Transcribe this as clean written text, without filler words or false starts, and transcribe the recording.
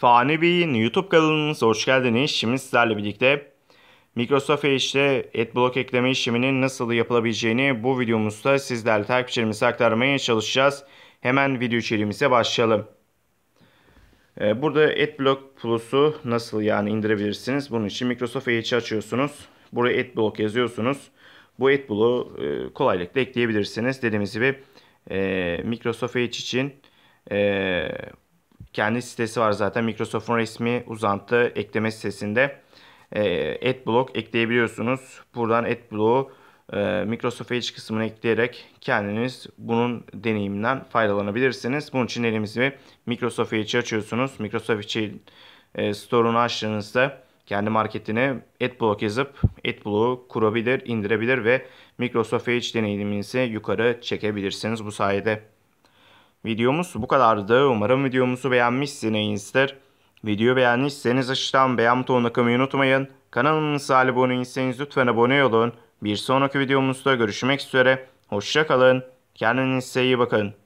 Fani Bey'in YouTube kanalınıza hoş geldiniz. Şimdi sizlerle birlikte Microsoft Edge'de Adblock ekleme işleminin nasıl yapılabileceğini bu videomuzda sizlerle takipçilerimize aktarmaya çalışacağız. Hemen video içeriğimize başlayalım. Burada Adblock Plus'u nasıl indirebilirsiniz? Bunun için Microsoft Edge'i açıyorsunuz. Buraya Adblock yazıyorsunuz. Bu Adblock'u kolaylıkla ekleyebilirsiniz. Dediğimiz gibi Microsoft Edge için kendi sitesi var zaten. Microsoft'un resmi uzantı ekleme sitesinde Adblock ekleyebiliyorsunuz. Buradan Adblock'u Microsoft Edge kısmına ekleyerek kendiniz bunun deneyiminden faydalanabilirsiniz. Bunun için elimizi Microsoft Edge'i açıyorsunuz. Microsoft Edge'in store'unu açtığınızda kendi marketine Adblock yazıp Adblock'u kurabilir, indirebilir ve Microsoft Edge deneyiminizi yukarı çekebilirsiniz bu sayede. Videomuz bu kadardı. Umarım videomuzu beğenmişsinizdir. Videoyu beğendiyseniz aşağıdan beğen butonuna basmayı unutmayın. Kanalımıza abone değilseniz lütfen abone olun. Bir sonraki videomuzda görüşmek üzere. Hoşça kalın. Kendinize iyi bakın.